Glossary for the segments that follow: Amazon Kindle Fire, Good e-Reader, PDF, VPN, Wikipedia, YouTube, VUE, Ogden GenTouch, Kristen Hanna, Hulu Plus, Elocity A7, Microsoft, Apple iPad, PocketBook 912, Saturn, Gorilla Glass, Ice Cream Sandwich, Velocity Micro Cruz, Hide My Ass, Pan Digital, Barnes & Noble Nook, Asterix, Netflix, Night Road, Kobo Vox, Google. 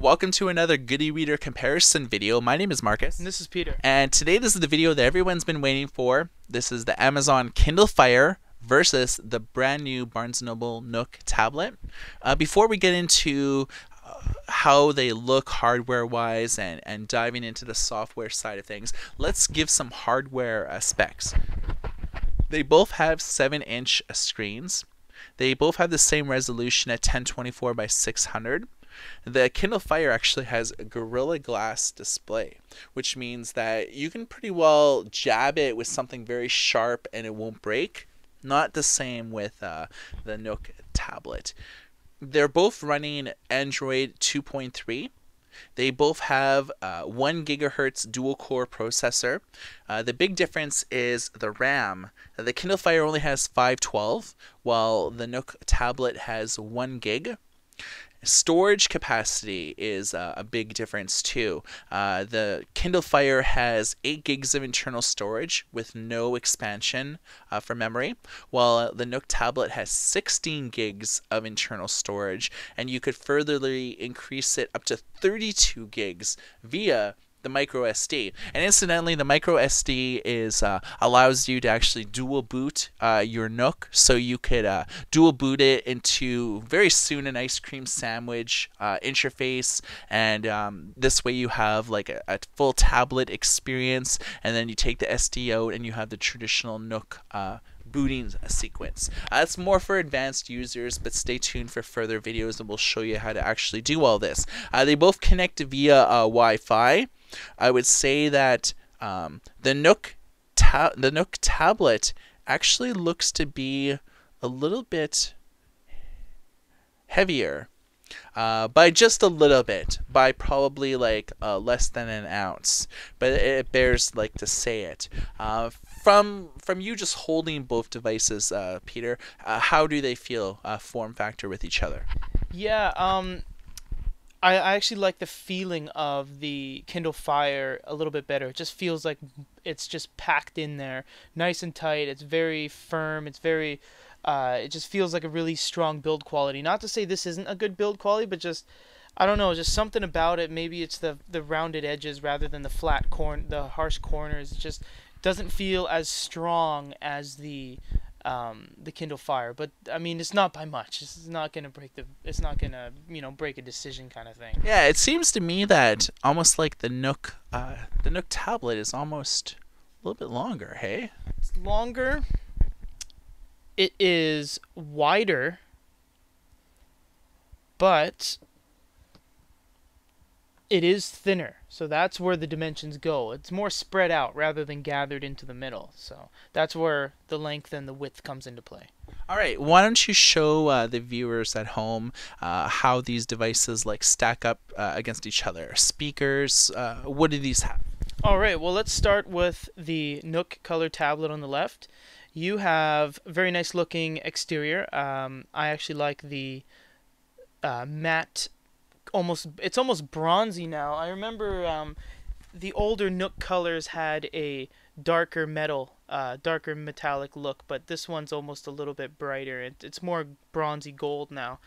Welcome to another Good e-Reader comparison video. My name is Marcus. And this is Peter. And today this is the video that everyone's been waiting for. This is the Amazon Kindle Fire versus the brand new Barnes & Noble Nook tablet. Before we get into how they look hardware-wise and diving into the software side of things, let's give some hardware specs. They both have 7-inch screens. They both have the same resolution at 1024 by 600. The Kindle Fire actually has a Gorilla Glass display, which means that you can pretty well jab it with something very sharp and it won't break. Not the same with the Nook tablet. They're both running Android 2.3. They both have 1 GHz dual-core processor. The big difference is the RAM. The Kindle Fire only has 512, while the Nook tablet has 1 gig. Storage capacity is a big difference too. The Kindle Fire has 8 gigs of internal storage with no expansion for memory, while the Nook tablet has 16 gigs of internal storage, and you could furtherly increase it up to 32 gigs via the micro SD. And incidentally, the micro SD is allows you to actually dual boot your Nook, so you could dual boot it into very soon an Ice Cream Sandwich interface, and this way you have like a full tablet experience, and then you take the SD out and you have the traditional Nook booting sequence. It's more for advanced users, but stay tuned for further videos and we'll show you how to actually do all this. They both connect via Wi-Fi. I would say that the Nook tablet actually looks to be a little bit heavier, by just a little bit, by probably like less than an ounce, but it bears like to say it. From you just holding both devices, Peter, how do they feel form factor with each other? Yeah, I actually like the feeling of the Kindle Fire a little bit better. It just feels like it's just packed in there, nice and tight. It's very firm. It's very, it just feels like a really strong build quality. Not to say this isn't a good build quality, but just, I don't know, just something about it. Maybe it's the rounded edges rather than the flat the harsh corners. It just doesn't feel as strong as the Kindle Fire, but I mean, it's not by much. It's not gonna break it's not gonna, you know, break a decision kind of thing. Yeah, it seems to me that almost like the Nook tablet is almost a little bit longer. Hey, it's longer. It is wider, but it is thinner, so that's where the dimensions go. It's more spread out rather than gathered into the middle, so that's where the length and the width comes into play. All right, why don't you show the viewers at home how these devices like stack up against each other? Speakers, what do these have? All right, well, let's start with the Nook color tablet on the left. You have very nice looking exterior. I actually like the matte, it's almost bronzy now. I remember the older Nook colors had a darker metal, darker metallic look, but this one's almost a little bit brighter. It's more bronzy gold now.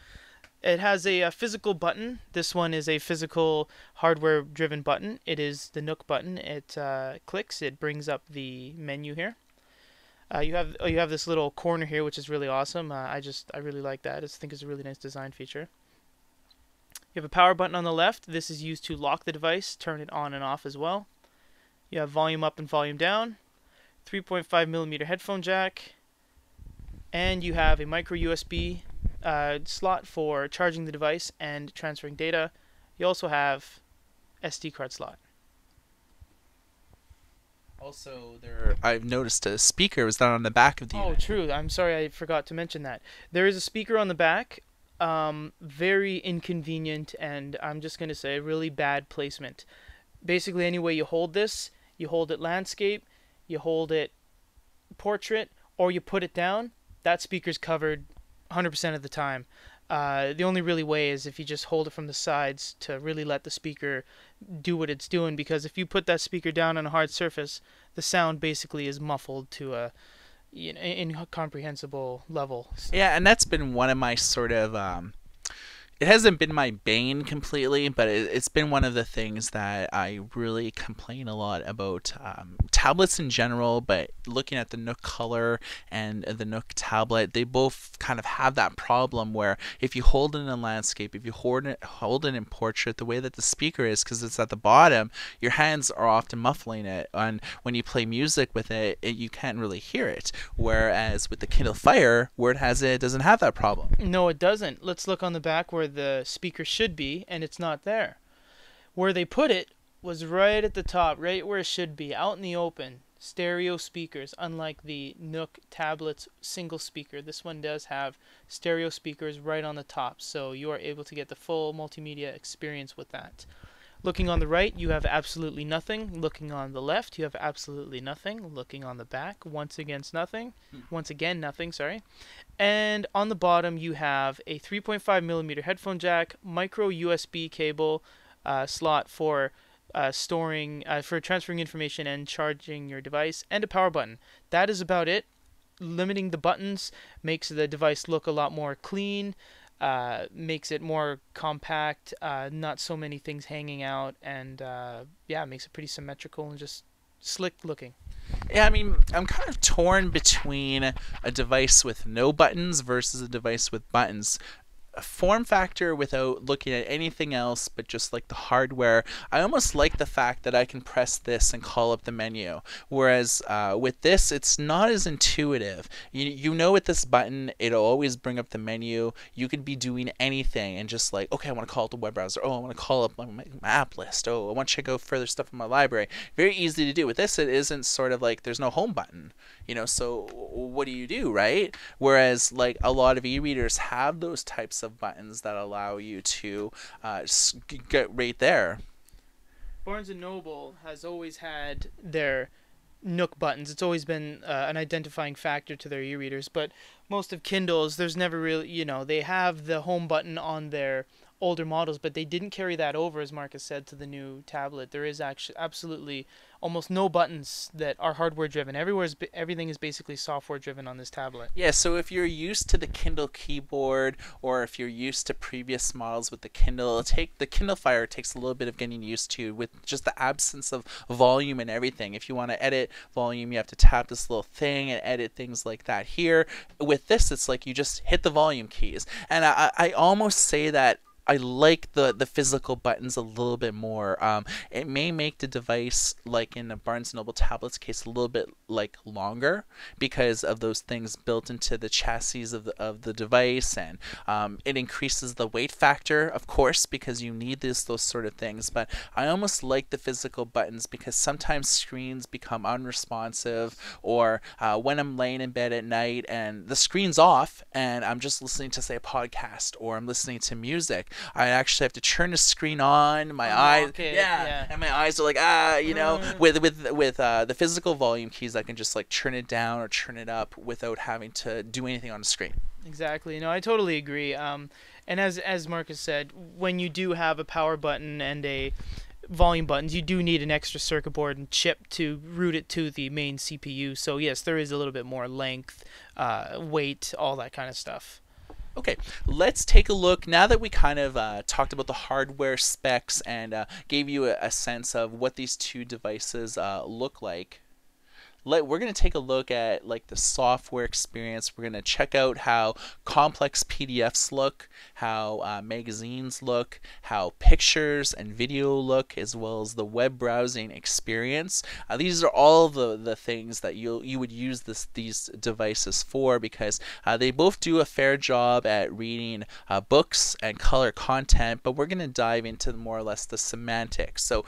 It has a physical button. This one is a physical hardware driven button. It is the Nook button. It clicks, it brings up the menu here. You have this little corner here, which is really awesome. I really like that. I think it's a really nice design feature. You have a power button on the left. This is used to lock the device, turn it on and off as well. You have volume up and volume down, 3.5mm headphone jack, and you have a micro USB slot for charging the device and transferring data. You also have SD card slot. Also, I've noticed a speaker was not on the back of the unit. Oh, true. I'm sorry, I forgot to mention that. There is a speaker on the back. Very inconvenient, and I'm just going to say really bad placement. Basically, any way you hold this, you hold it landscape, you hold it portrait, or you put it down, that speaker's covered 100% of the time. The only really way is if you just hold it from the sides to really let the speaker do what it's doing, because if you put that speaker down on a hard surface, the sound basically is muffled to a incomprehensible level. Yeah, and that's been one of my sort of it hasn't been my bane completely, but it's been one of the things that I really complain a lot about. Tablets in general, but looking at the Nook Color and the Nook tablet, they both kind of have that problem where if you hold it in landscape, if you hold it in portrait, the way that the speaker is, because it's at the bottom, your hands are often muffling it, and when you play music with it, you can't really hear it. Whereas with the Kindle Fire, where it has it, it doesn't have that problem. No, it doesn't. Let's look on the back where the speaker should be, and it's not there. Where they put it was right at the top, right where it should be, out in the open. Stereo speakers, unlike the Nook tablet's single speaker. This one does have stereo speakers right on the top, so you are able to get the full multimedia experience with that. Looking on the right, you have absolutely nothing. Looking on the left, you have absolutely nothing. Looking on the back, once again nothing. And on the bottom, you have a 3.5mm headphone jack, micro USB cable slot for transferring information and charging your device, and a power button. That is about it. Limiting the buttons makes the device look a lot more clean. Makes it more compact, not so many things hanging out, and yeah, makes it pretty symmetrical and just slick looking. Yeah, I mean, I'm kind of torn between a device with no buttons versus a device with buttons. A form factor without looking at anything else but just like the hardware, I almost like the fact that I can press this and call up the menu, whereas with this, it's not as intuitive. You know, with this button, it'll always bring up the menu. You could be doing anything and just like, okay, I want to call up the web browser, oh, I want to call up my app list, oh, I want to check out further stuff in my library. Very easy to do. With this, it isn't sort of like, there's no home button, you know, so what do you do, right? Whereas like a lot of e-readers have those types of buttons that allow you to get right there. Barnes & Noble has always had their Nook buttons. It's always been an identifying factor to their e-readers, but most of Kindles, there's never really, you know, they have the home button on their older models, but they didn't carry that over, as Marcus said, to the new tablet. There is actually absolutely almost no buttons that are hardware driven. Everything is basically software driven on this tablet. Yeah, so if you're used to the Kindle keyboard, or if you're used to previous models with the Kindle, the Kindle Fire takes a little bit of getting used to, with just the absence of volume and everything. If you want to edit volume, you have to tap this little thing and edit things like that. Here with this, it's like you just hit the volume keys, and I almost say that I like the physical buttons a little bit more. It may make the device, like in the Barnes & Noble tablet's case, a little bit like longer because of those things built into the chassis of the device, and it increases the weight factor, of course, because you need those sort of things. But I almost like the physical buttons because sometimes screens become unresponsive, or when I'm laying in bed at night and the screen's off and I'm just listening to, say, a podcast, or I'm listening to music, I actually have to turn the screen on. My eyes, yeah, and my eyes are like, you know. With the physical volume keys, I can just like turn it down or turn it up without having to do anything on the screen. Exactly. No, I totally agree. And as Marcus said, when you do have a power button and a volume buttons, you do need an extra circuit board and chip to route it to the main CPU. So yes, there is a little bit more length, weight, all that kind of stuff. Okay, let's take a look. Now that we kind of talked about the hardware specs and gave you a sense of what these two devices look like, we're going to take a look at like the software experience. We're going to check out how complex PDFs look, how magazines look, how pictures and video look, as well as the web browsing experience. These are all the things that you would use these devices for, because they both do a fair job at reading books and color content, but we're going to dive into more or less the semantics. So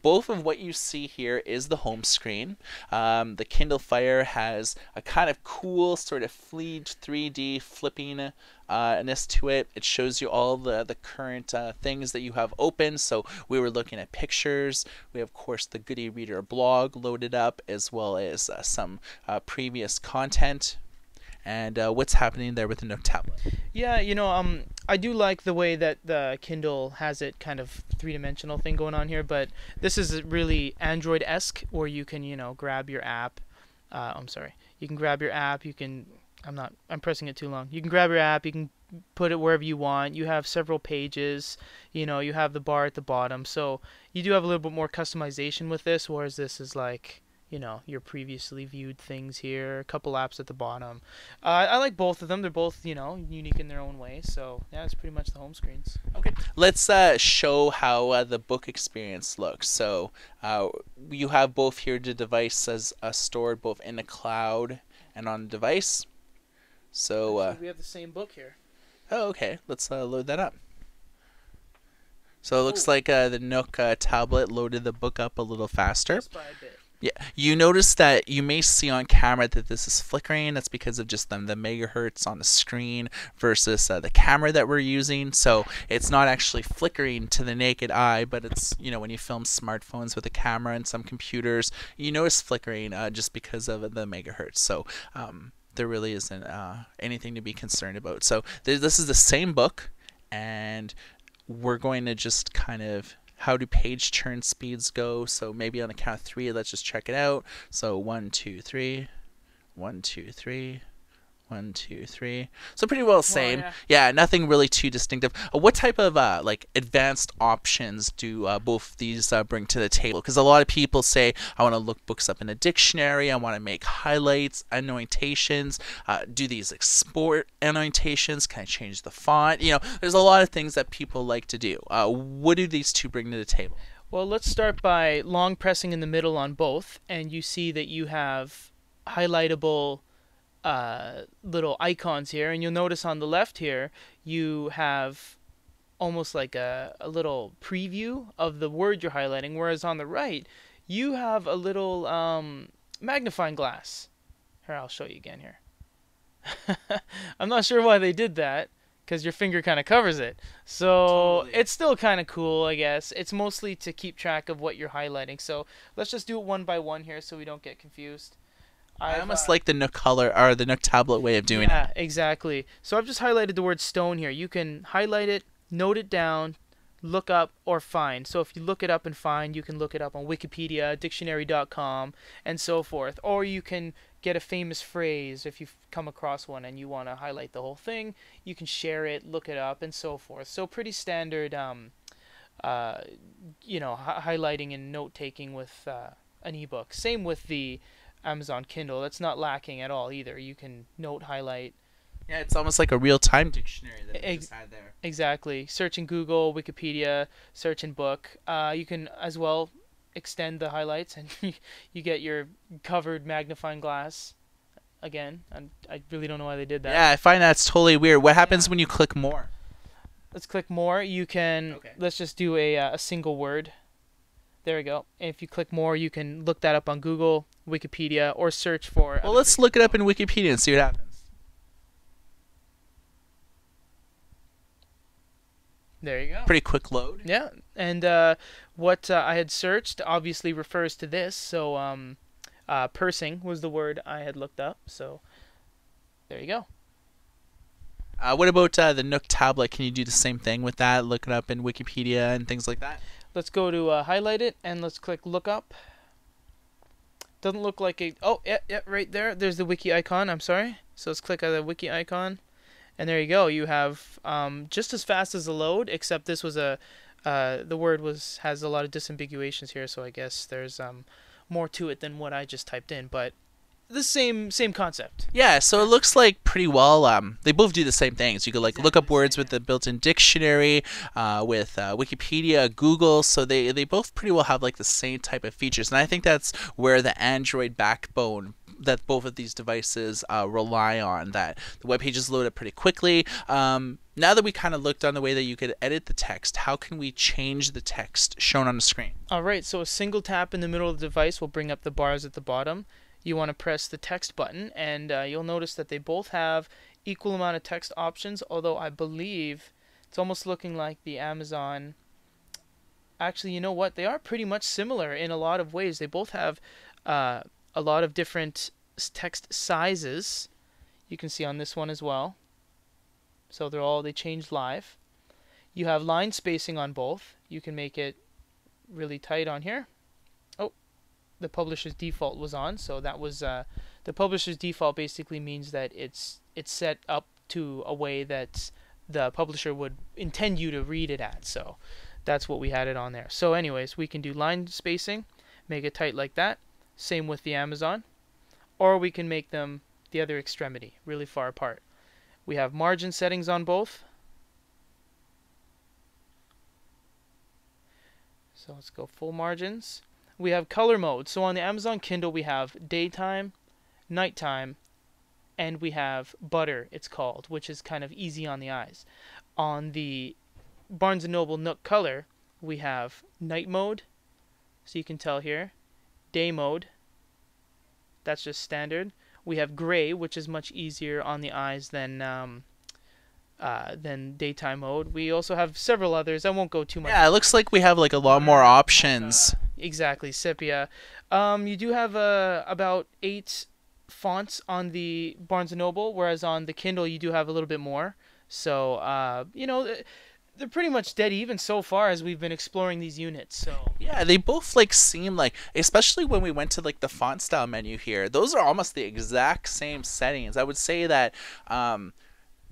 both of what you see here is the home screen. The Kindle Fire has a kind of cool sort of 3D flipping to it. It shows you all the current things that you have open. So we were looking at pictures. We have, of course, the Good e-Reader blog loaded up, as well as some previous content, and what's happening there with the Nook tablet. Yeah, you know, I do like the way that the Kindle has it kind of three-dimensional thing going on here, but this is really Android-esque, where you can, you know, grab your app. You can grab your app. You can. I'm pressing it too long. You can grab your app. You can put it wherever you want. You have several pages, you know, you have the bar at the bottom. So you do have a little bit more customization with this, whereas this is like, you know, your previously viewed things here, a couple apps at the bottom. I like both of them. They're both, you know, unique in their own way. So, yeah, it's pretty much the home screens. Okay. Let's show how the book experience looks. So, you have both here the devices stored both in the cloud and on the device. So, we have the same book here. Oh, okay. Let's load that up. So, it looks like the Nook tablet loaded the book up a little faster. Just by a bit. Yeah, you notice that you may see on camera that this is flickering. That's because of just the megahertz on the screen versus the camera that we're using. So it's not actually flickering to the naked eye, but it's, you know, when you film smartphones with a camera and some computers, you notice flickering just because of the megahertz. So there really isn't anything to be concerned about. So this is the same book, and we're going to just kind of... How do page turn speeds go? So maybe on the count of three, let's just check it out. So 1, 2, 3, 1, 2, 3, 1, 2, 3. So pretty well the same. Oh, yeah. Yeah, nothing really too distinctive. What type of like advanced options do both these bring to the table? Because a lot of people say, I want to look books up in a dictionary. I want to make highlights, annotations. Do these export annotations? Can I change the font? You know, there's a lot of things that people like to do. What do these two bring to the table? Well, let's start by long pressing in the middle on both, and you see that you have highlightable little icons here, and you'll notice on the left here you have almost like a little preview of the word you're highlighting, whereas on the right you have a little magnifying glass. Here, I'll show you again here. I'm not sure why they did that, because your finger kind of covers it. So totally. It's still kind of cool, I guess. It's mostly to keep track of what you're highlighting. So let's just do it one by one here so we don't get confused. I almost like the Nook color or the Nook tablet way of doing it. Yeah, exactly. So I've just highlighted the word stone here. You can highlight it, note it down, look up, or find. So if you look it up and find, you can look it up on Wikipedia, dictionary.com, and so forth. Or you can get a famous phrase if you've come across one and you want to highlight the whole thing. You can share it, look it up, and so forth. So pretty standard, you know, highlighting and note-taking with an ebook. Same with the Amazon Kindle. That's not lacking at all either. You can note, highlight. Yeah, it's almost like a real-time dictionary that we just had there. Exactly. Search in Google, Wikipedia, search in book. You can as well extend the highlights, and you get your covered magnifying glass. Again, I really don't know why they did that. Yeah, I find that's totally weird. What happens when you click more? Let's click more. You can let's just do a single word. There we go. And if you click more, you can look that up on Google, Wikipedia, or search for... Well, let's look it up in Wikipedia and see what happens. There you go. Pretty quick load. Yeah. And what I had searched obviously refers to this. So pursing was the word I had looked up. So there you go. What about the Nook tablet? Can you do the same thing with that? Look it up in Wikipedia and things like that? Let's go to highlight it, and let's click look up. Doesn't look like a... Oh, yeah, right there. There's the wiki icon. I'm sorry. So let's click on the wiki icon, and there you go. You have just as fast as a load, except this was a... the word has a lot of disambiguations here, so I guess there's more to it than what I just typed in, but... the same concept. Yeah, so it looks like pretty well they both do the same things. You could like look up words with the built-in dictionary, with Wikipedia, Google, so they both pretty well have like the same type of features, and I think that's where the Android backbone that both of these devices rely on, that the web pages load up pretty quickly. Now that we kind of looked on the way that you could edit the text, how can we change the text shown on the screen? Alright, so a single tap in the middle of the device will bring up the bars at the bottom. You want to press the text button, and you'll notice that they both have equal amount of text options, although I believe it's almost looking like the Amazon... Actually, you know what? They are pretty much similar in a lot of ways. They both have a lot of different text sizes. You can see on this one as well. So they changed live. You have line spacing on both. You can make it really tight on here. The publisher's default was on, so that was the publisher's default basically means that it's set up to a way that's the publisher would intend you to read it at. So that's what we had it on there. So anyways, we can do line spacing, make it tight like that. Same with the Amazon. Or we can make them the other extremity, really far apart. We have margin settings on both. So let's go full margins. We have color mode. So on the Amazon Kindle, we have daytime, nighttime, and we have butter, it's called, which is kind of easy on the eyes. On the Barnes & Noble Nook Color, we have night mode, so you can tell here, day mode, that's just standard. We have gray, which is much easier on the eyes than daytime mode. We also have several others. I won't go too much. Yeah, it looks like we have like a lot more options. Exactly, sepia. You do have about 8 fonts on the Barnes & Noble, whereas on the Kindle you do have a little bit more. So, you know, they're pretty much dead even so far as we've been exploring these units. So yeah, they both like seem like, especially when we went to like the font style menu here, those are almost the exact same settings. I would say that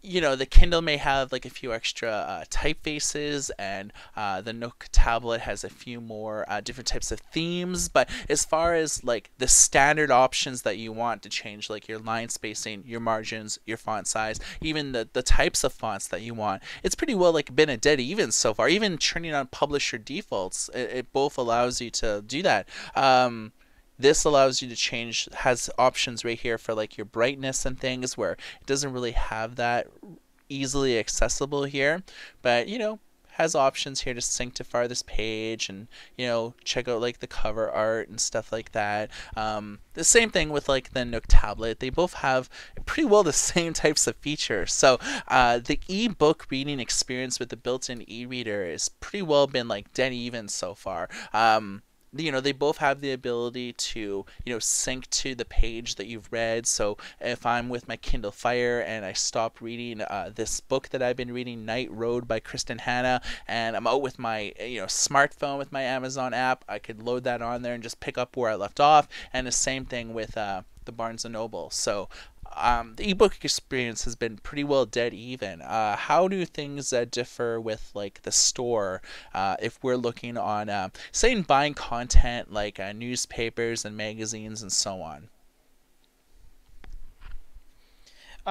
you know, the Kindle may have like a few extra typefaces, and the Nook tablet has a few more different types of themes, but as far as like the standard options that you want to change, like your line spacing, your margins, your font size, even the types of fonts that you want, it's pretty well like been a dead even so far. Even turning on publisher defaults, it both allows you to do that. This allows you to change, has options right here for like your brightness and things, where it doesn't really have that easily accessible here, but you know, has options here to sync to farthest page and, you know, check out like the cover art and stuff like that. The same thing with like the Nook tablet. They both have pretty well the same types of features. So the ebook reading experience with the built-in e-reader is pretty well been like dead even so far. You know, they both have the ability to, you know, sync to the page that you've read. So if I'm with my Kindle Fire and I stop reading this book that I've been reading, Night Road by Kristen Hanna, and I'm out with my, you know, smartphone with my Amazon app, I could load that on there and just pick up where I left off. And the same thing with the Barnes & Noble. So the ebook experience has been pretty well dead even. How do things differ with like the store if we're looking on say in buying content like newspapers and magazines and so on?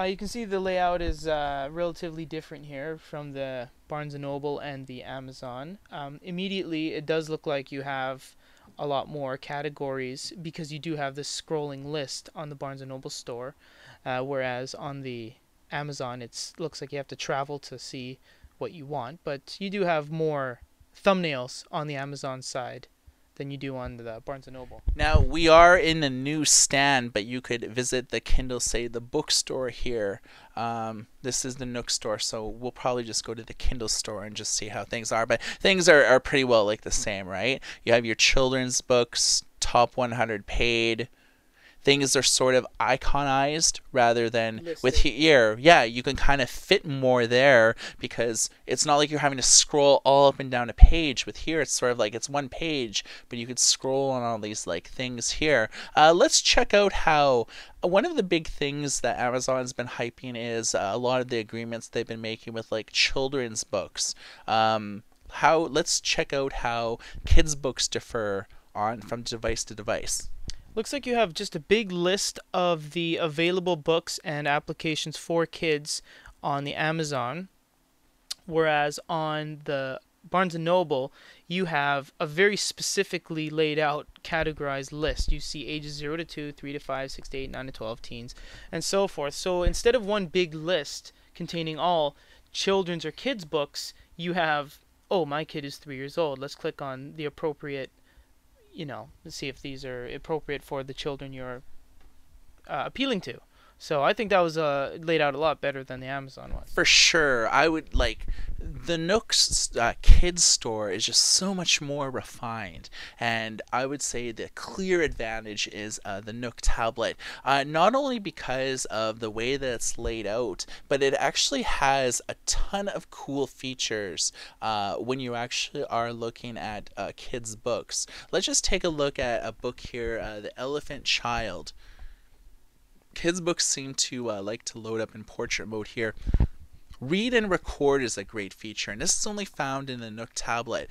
You can see the layout is relatively different here from the Barnes & Noble and the Amazon. Immediately it does look like you have a lot more categories because you do have this scrolling list on the Barnes & Noble store, whereas on the Amazon it looks like you have to travel to see what you want, but you do have more thumbnails on the Amazon side than you do on the Barnes & Noble. Now we are in a new stand, but you could visit the Kindle, say the bookstore here. This is the Nook store, so we'll probably just go to the Kindle store and just see how things are. But things are pretty well like the same, right? You have your children's books, top 100 paid. Things are sort of iconized rather than listed. With here. Yeah, you can kind of fit more there because it's not like you're having to scroll all up and down a page. With here, it's sort of like it's one page, but you could scroll on all these like things here. Let's check out how one of the big things that Amazon's been hyping is a lot of the agreements they've been making with like children's books. Let's check out how kids' books differ on from device to device. Looks like you have just a big list of the available books and applications for kids on the Amazon, whereas on the Barnes & Noble you have a very specifically laid out categorized list. You see ages 0 to 2, 3 to 5, 6 to 8, 9 to 12, teens, and so forth. So instead of one big list containing all children's or kids books, you have, oh, my kid is 3 years old. Let's click on the appropriate, you know, let's see if these are appropriate for the children you're appealing to. So I think that was laid out a lot better than the Amazon was. For sure. I would like the Nook's kids store is just so much more refined, and I would say the clear advantage is the Nook tablet, not only because of the way that it's laid out, but it actually has a ton of cool features when you actually are looking at kids books. Let's just take a look at a book here, The Elephant Child. Kids books seem to like to load up in portrait mode here. Read and record is a great feature, and this is only found in the Nook tablet.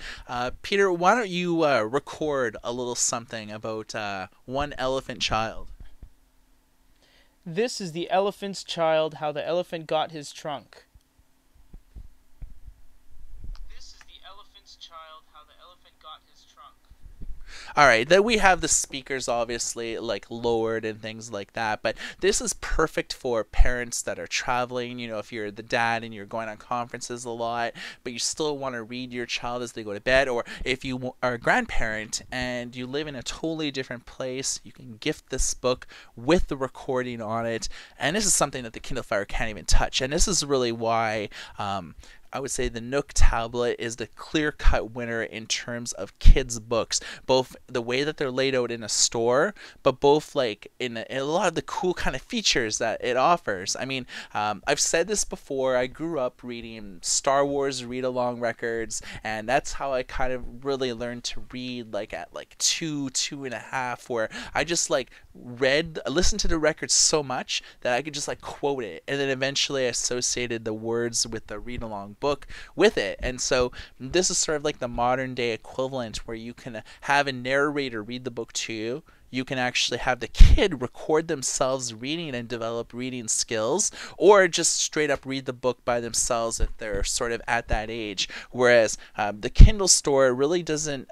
Peter, why don't you record a little something about One Elephant Child? This is the elephant's child, how the elephant got his trunk. Alright, then we have the speakers obviously like lowered and things like that, but this is perfect for parents that are traveling. You know, if you're the dad and you're going on conferences a lot, but you still want to read your child as they go to bed, or if you are a grandparent and you live in a totally different place, you can gift this book with the recording on it. And this is something that the Kindle Fire can't even touch, and this is really why I would say the Nook tablet is the clear-cut winner in terms of kids' books, both the way that they're laid out in a store, but both like in a lot of the cool kind of features that it offers. I mean, I've said this before, I grew up reading Star Wars read-along records, and that's how I kind of really learned to read, like at like two and a half, where I just like listened to the record so much that I could just like quote it, and then eventually I associated the words with the read-along book with it. And so this is sort of like the modern day equivalent, where you can have a narrator read the book to you. You can actually have the kid record themselves reading and develop reading skills, or just straight up read the book by themselves if they're sort of at that age. Whereas the Kindle store really doesn't,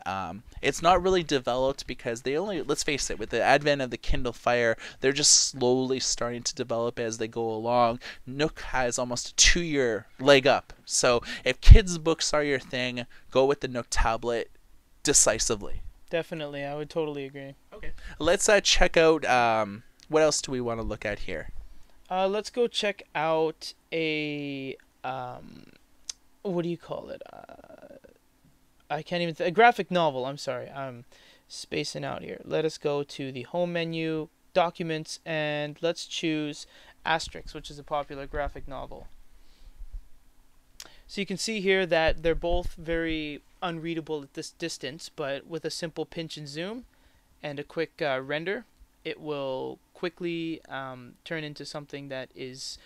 it's not really developed, because they only, let's face it, with the advent of the Kindle Fire, they're just slowly starting to develop as they go along. Nook has almost a 2-year leg up. So if kids' books are your thing, go with the Nook tablet decisively. Definitely, I would totally agree. Okay, let's check out, what else do we want to look at here? Let's go check out a, what do you call it? I can't even, a graphic novel, I'm sorry, I'm spacing out here. Let us go to the home menu, documents, and let's choose Asterix, which is a popular graphic novel. So you can see here that they're both very unreadable at this distance, but with a simple pinch and zoom and a quick render, it will quickly turn into something that is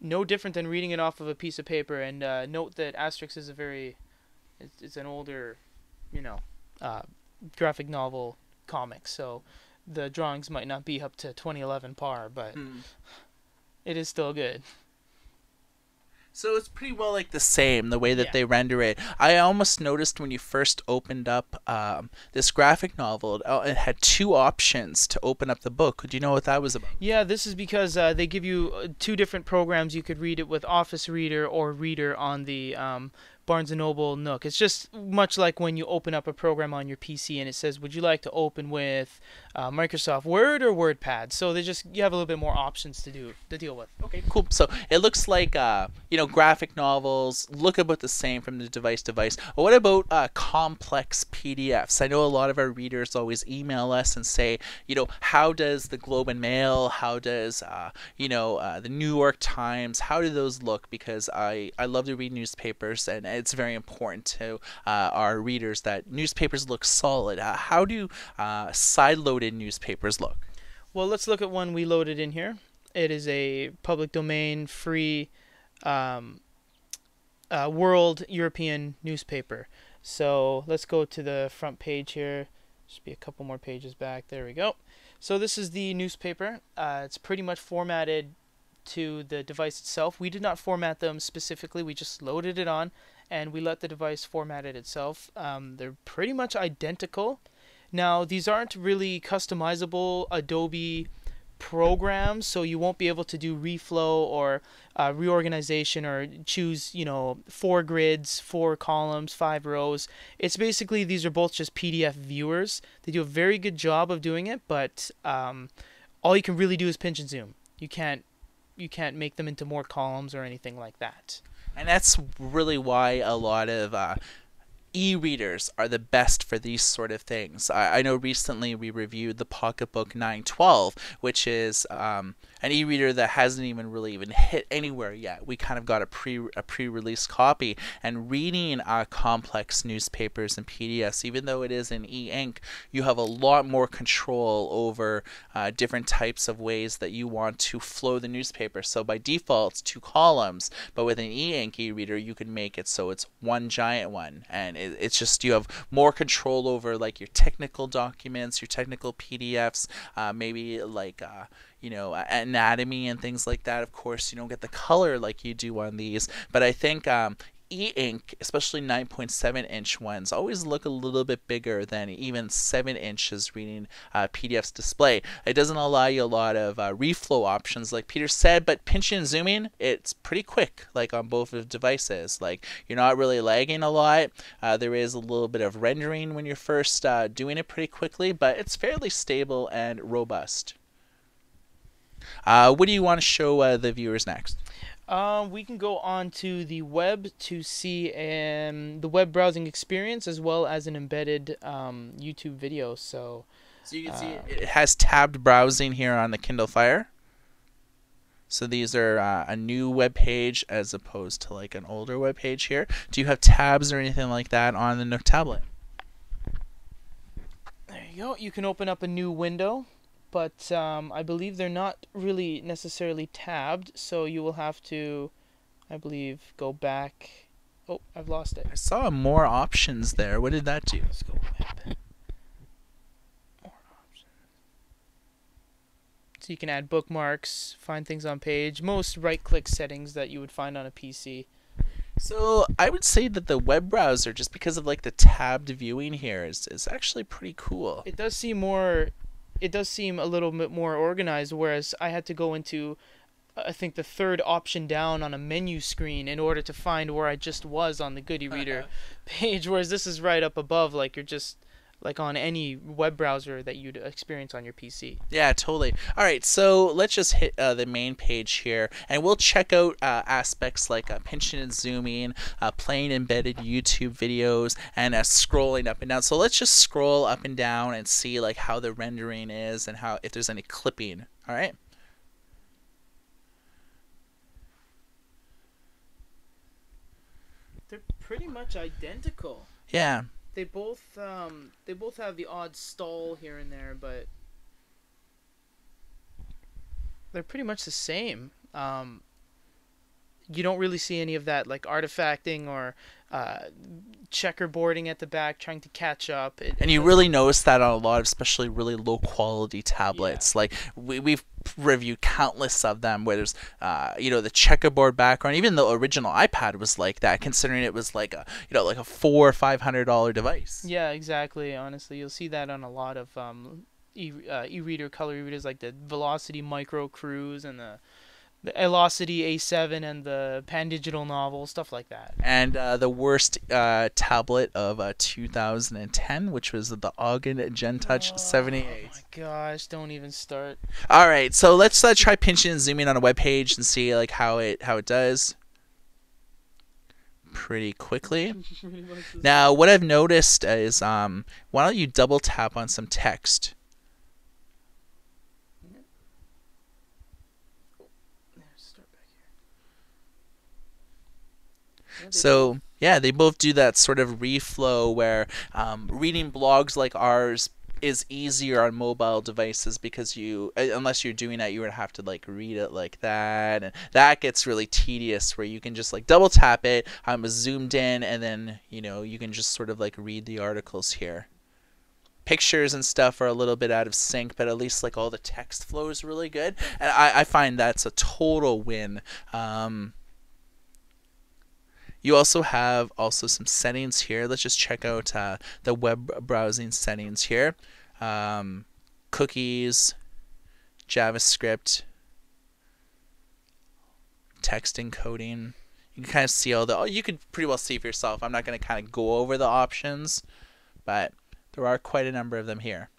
no different than reading it off of a piece of paper. And note that Asterix is a very, it's an older, you know, graphic novel comic, so the drawings might not be up to 2011 par, but it is still good. So it's pretty well like the same, the way that they render it. I almost noticed when you first opened up this graphic novel, it had 2 options to open up the book. Do you know what that was about? Yeah, this is because they give you 2 different programs. You could read it with Office Reader or Reader on the Barnes & Noble Nook. It's just much like when you open up a program on your PC and it says, would you like to open with Microsoft Word or WordPad? So they just, you have a little bit more options to deal with. Okay, cool. So it looks like, you know, graphic novels look about the same from the device to device. But what about complex PDFs? I know a lot of our readers always email us and say, you know, how does the Globe and Mail, how does, you know, the New York Times, how do those look? Because I love to read newspapers, and it's very important to our readers that newspapers look solid. How do side-loaded newspapers look? Well, let's look at one we loaded in here. It is a public domain, free, world European newspaper. So let's go to the front page here. Should be a couple more pages back. There we go. So this is the newspaper. It's pretty much formatted to the device itself. We did not format them specifically. We just loaded it on, and we let the device format it itself. They're pretty much identical. Now, these aren't really customizable Adobe programs, so you won't be able to do reflow or reorganization, or choose, you know, 4 grids, 4 columns, 5 rows. It's basically, these are both just PDF viewers. They do a very good job of doing it, but all you can really do is pinch and zoom. You can't make them into more columns or anything like that. And that's really why a lot of e-readers are the best for these sort of things. I know recently we reviewed the PocketBook 912, which is an e-reader that hasn't even really hit anywhere yet. We kind of got a pre-release copy, and reading complex newspapers and PDFs, even though it is an e-ink, you have a lot more control over different types of ways that you want to flow the newspaper. So by default it's 2 columns, but with an e-ink e-reader you can make it so it's one giant one, and it's just, you have more control over like your technical documents, your technical PDFs, maybe like you know, anatomy and things like that. Of course, you don't get the color like you do on these, but I think e-ink, especially 9.7 inch ones, always look a little bit bigger than even 7 inches reading PDFs display. It doesn't allow you a lot of reflow options like Peter said, but pinching and zooming, it's pretty quick, like on both of devices. Like, you're not really lagging a lot. There is a little bit of rendering when you're first doing it pretty quickly, but it's fairly stable and robust. What do you want to show the viewers next? We can go on to the web to see the web browsing experience, as well as an embedded YouTube video. So you can see it has tabbed browsing here on the Kindle Fire. So these are a new web page as opposed to like an older web page here. Do you have tabs or anything like that on the Nook tablet? There you go. You can open up a new window. But I believe they're not really necessarily tabbed, so you will have to, I believe, go back. Oh, I've lost it. I saw more options there. What did that do? Let's go web. More options. So you can add bookmarks, find things on page, most right-click settings that you would find on a PC. So I would say that the web browser, just because of like the tabbed viewing here, is actually pretty cool. It does seem more... It does seem a little bit more organized, whereas I had to go into, I think, the 3rd option down on a menu screen in order to find where I just was on the Good e-Reader page, whereas this is right up above, like you're just... like on any web browser that you'd experience on your PC. Yeah, totally. All right, so let's just hit the main page here, and we'll check out aspects like pinching and zooming, playing embedded YouTube videos, and scrolling up and down. So let's just scroll up and down and see like how the rendering is and how, if there's any clipping. All right. They're pretty much identical. Yeah. They both have the odd stall here and there, but they're pretty much the same. You don't really see any of that like artifacting or checkerboarding at the back trying to catch up. And you really notice that on a lot of especially really low quality tablets. Yeah. Like we've reviewed countless of them where there's you know, the checkerboard background. Even the original iPad was like that, considering it was like a, you know, like a $400 or $500 device. Yeah, exactly. Honestly, you'll see that on a lot of e-reader color readers like the Velocity Micro Cruz and the Elocity A7 and the Pan Digital novel, stuff like that. And the worst tablet of 2010, which was the Ogden GenTouch 78. Oh my gosh, don't even start. All right, so let's try pinching and zooming on a web page and see like how it does. Pretty quickly. Now, what I've noticed is why don't you double tap on some text? So yeah, they both do that sort of reflow where reading blogs like ours is easier on mobile devices because you, unless you're doing that, you would have to like read it like that, and that gets really tedious, where you can just like double tap it, zoomed in, and then, you know, you can just sort of like read the articles here. Pictures and stuff are a little bit out of sync, but at least like all the text flow is really good, and I find that's a total win. You also have some settings here. Let's just check out the web browsing settings here. Cookies, JavaScript, text encoding. You can kind of see all the, you could pretty well see for yourself. I'm not going to kind of go over the options, but there are quite a number of them here.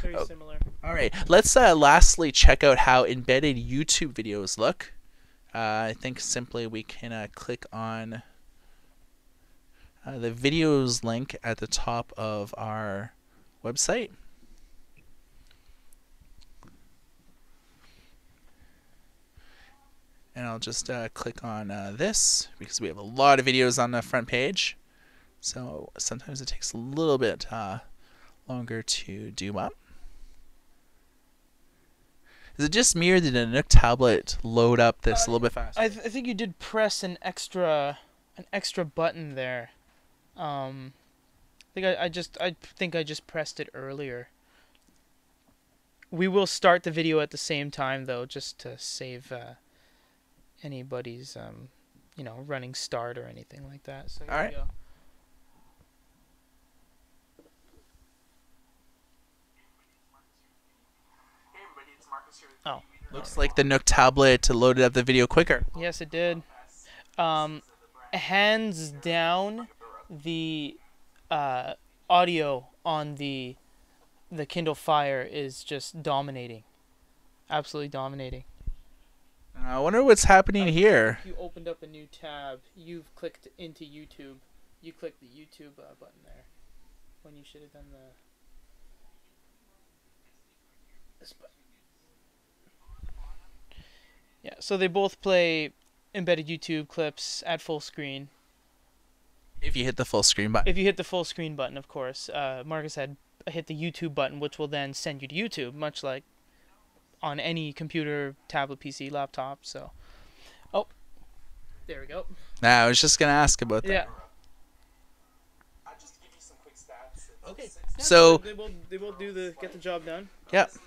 Very similar. All right. Let's lastly check out how embedded YouTube videos look. I think simply we can click on the videos link at the top of our website. And I'll just click on this because we have a lot of videos on the front page. So sometimes it takes a little bit longer to do up. Is it just me or did a Nook tablet load up this a little bit faster? I think you did press an extra button there. I think I just pressed it earlier. We will start the video at the same time though, just to save anybody's you know, running start or anything like that. So all right. Here we go. Oh, looks like the Nook tablet loaded up the video quicker. Yes, it did. Hands down, the audio on the Kindle Fire is just dominating, absolutely dominating. I wonder what's happening here. You opened up a new tab. You've clicked into YouTube. You clicked the YouTube button there when you should have done this button. Yeah, so they both play embedded YouTube clips at full screen. If you hit the full screen button. If you hit the full screen button, of course. Marcus had hit the YouTube button, which will then send you to YouTube, much like on any computer, tablet, PC, laptop. So, oh, there we go. Nah, I was just going to ask about that. Yeah. I'll just give you some quick stats. Okay. So they will do the get the job done. Yep. Yeah.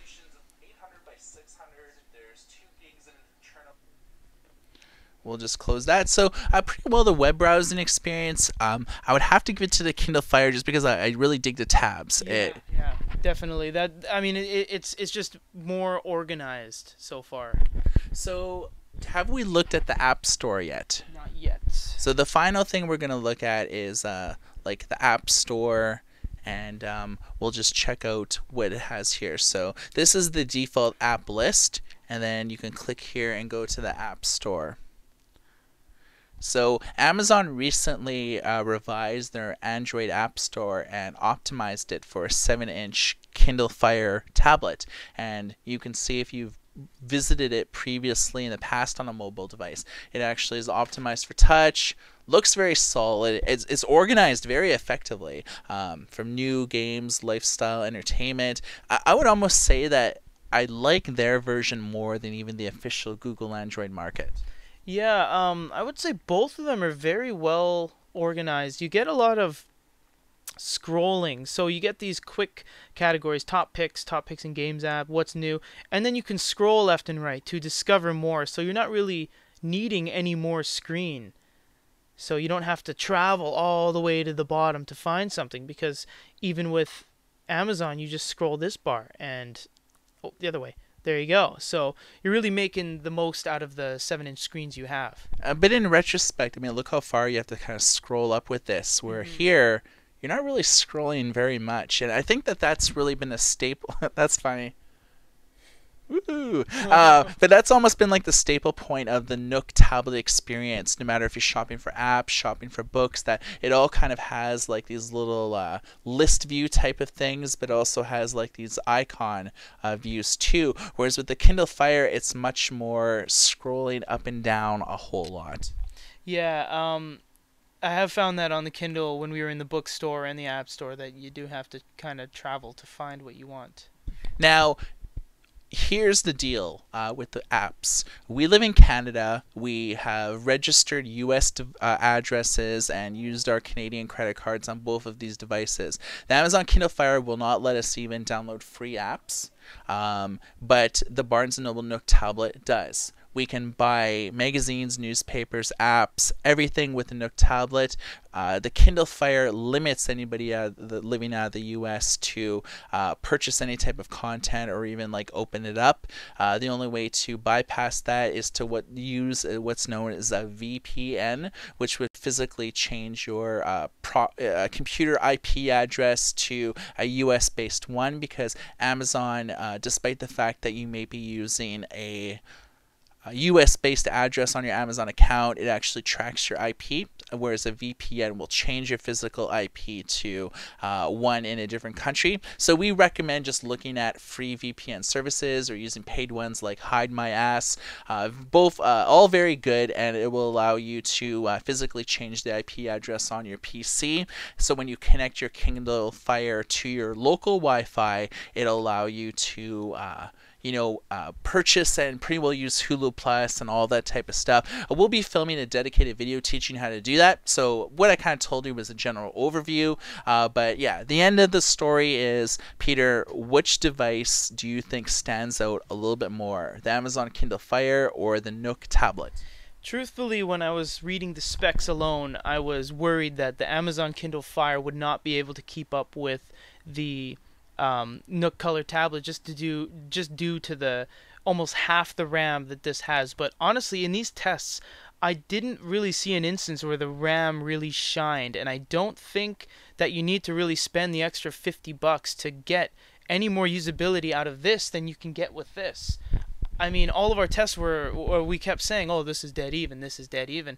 We'll just close that. So pretty well the web browsing experience. I would have to give it to the Kindle Fire just because I really dig the tabs. Yeah, yeah, definitely. That I mean, it's just more organized so far. So have we looked at the App Store yet? Not yet. So the final thing we're gonna look at is like the App Store. And we'll just check out what it has here. So this is the default app list, and then you can click here and go to the App Store. So Amazon recently revised their Android App Store and optimized it for a 7-inch Kindle Fire tablet. And you can see if you've visited it previously in the past on a mobile device, it actually is optimized for touch, looks very solid, it's organized very effectively from new games, lifestyle, entertainment. I would almost say that I like their version more than even the official Google Android market. Yeah, I would say both of them are very well organized. You get a lot of scrolling, so you get these quick categories: top picks in games app, what's new, and then you can scroll left and right to discover more. So you're not really needing any more screen. So you don't have to travel all the way to the bottom to find something, because even with Amazon, you just scroll this bar and oh, the other way. There you go. So you're really making the most out of the 7-inch screens you have. But in retrospect, I mean, look how far you have to kind of scroll up with this. Where here, you're not really scrolling very much, and I think that that's really been a staple. That's funny. Woo-hoo. But that's almost been like the staple point of the Nook tablet experience. No matter if you're shopping for apps, shopping for books, that it all kind of has like these little list view type of things, but also has like these icon views too. Whereas with the Kindle Fire, it's much more scrolling up and down a whole lot. Yeah, I have found that on the Kindle when we were in the bookstore and the App Store that you do have to kind of travel to find what you want. Now, here's the deal with the apps. We live in Canada. We have registered US addresses and used our Canadian credit cards on both of these devices. The Amazon Kindle Fire will not let us even download free apps, but the Barnes & Noble Nook tablet does. We can buy magazines, newspapers, apps, everything with the Nook tablet. The Kindle Fire limits anybody living out of the U.S. to purchase any type of content or even like open it up. The only way to bypass that is to use what's known as a VPN, which would physically change your computer IP address to a U.S.-based one, because Amazon, despite the fact that you may be using a US-based address on your Amazon account, it actually tracks your IP, whereas a VPN will change your physical IP to one in a different country. So we recommend just looking at free VPN services or using paid ones like Hide My Ass. All very good, and it will allow you to physically change the IP address on your PC. So when you connect your Kindle Fire to your local Wi-Fi, it'll allow you to purchase and pretty well use Hulu Plus and all that type of stuff. We'll be filming a dedicated video teaching how to do that. So what I kind of told you was a general overview. But yeah, the end of the story is, Peter, which device do you think stands out a little bit more? The Amazon Kindle Fire or the Nook tablet? Truthfully, when I was reading the specs alone, I was worried that the Amazon Kindle Fire would not be able to keep up with the Nook color tablet, just due to the almost half the RAM that this has. But honestly, in these tests, I didn't really see an instance where the RAM really shined, and I don't think that you need to really spend the extra $50 to get any more usability out of this than you can get with this. I mean, all of our tests were, or we kept saying, oh, this is dead even, this is dead even.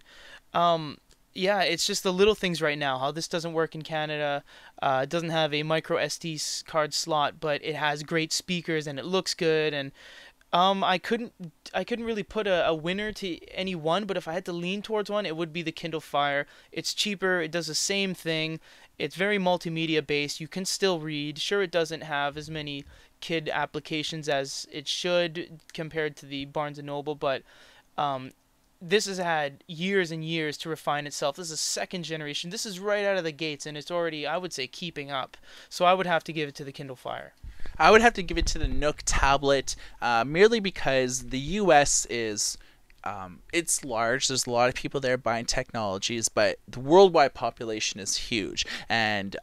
Yeah, it's just the little things right now. How this doesn't work in Canada. It doesn't have a micro SD card slot, but it has great speakers and it looks good. And I couldn't really put a winner to any one. But if I had to lean towards one, it would be the Kindle Fire. It's cheaper. It does the same thing. It's very multimedia based. You can still read. Sure, it doesn't have as many kid applications as it should compared to the Barnes & Noble, but this has had years and years to refine itself. This is second generation. This is right out of the gates, and it's already, I would say, keeping up. So I would have to give it to the Kindle Fire. I would have to give it to the Nook tablet, merely because the U.S. is... it's large. There's a lot of people there buying technologies, but the worldwide population is huge. And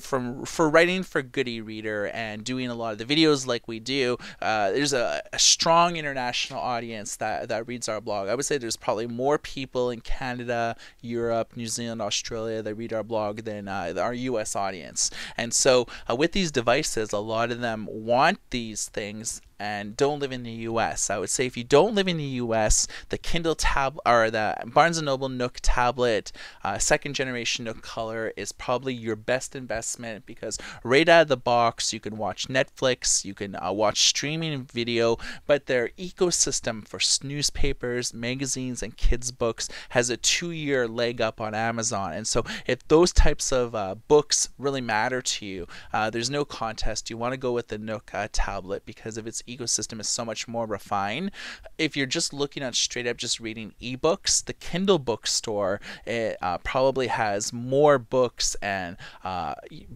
for writing for Good e-Reader and doing a lot of the videos like we do, there's a strong international audience that reads our blog. I would say there's probably more people in Canada, Europe, New Zealand, Australia that read our blog than our U.S. audience. And so with these devices, a lot of them want these things and don't live in the U.S. I would say if you don't live in the U.S., the Kindle tab or the Barnes & Noble Nook tablet, second generation Nook color, is probably your best investment, because right out of the box you can watch Netflix, you can watch streaming video, but their ecosystem for newspapers, magazines, and kids books has a 2-year leg up on Amazon. And so if those types of books really matter to you, there's no contest. You want to go with the Nook tablet because of its ecosystem is so much more refined. If you're just looking at straight up just reading ebooks, the Kindle bookstore, it probably has more books and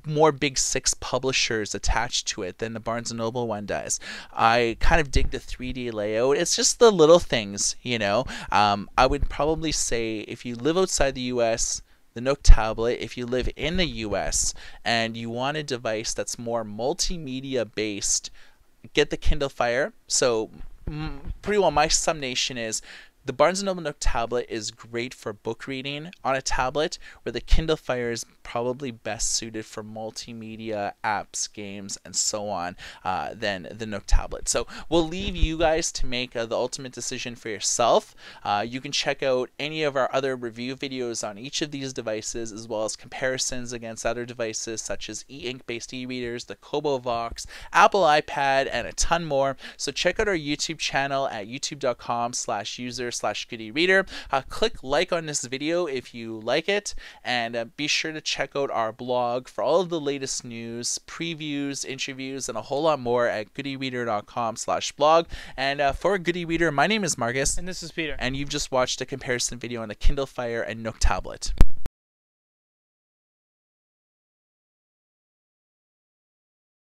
more big 6 publishers attached to it than the Barnes & Noble one does. I kind of dig the 3D layout. It's just the little things, you know. I would probably say if you live outside the US, the Nook tablet. If you live in the US and you want a device that's more multimedia based, get the Kindle Fire. So pretty well my summation is the Barnes & Noble Nook tablet is great for book reading on a tablet, where the Kindle Fire is probably best suited for multimedia, apps, games, and so on than the Nook tablet. So we'll leave you guys to make the ultimate decision for yourself. You can check out any of our other review videos on each of these devices, as well as comparisons against other devices such as e-ink-based e-readers, the Kobo Vox, Apple iPad, and a ton more. So check out our YouTube channel at youtube.com/user/Good e-Reader. Click like on this video if you like it, and be sure to check out our blog for all of the latest news, previews, interviews, and a whole lot more at goodereader.com/blog. And for Good e-Reader, my name is Marcus, and this is Peter, and you've just watched a comparison video on the Kindle Fire and Nook tablet.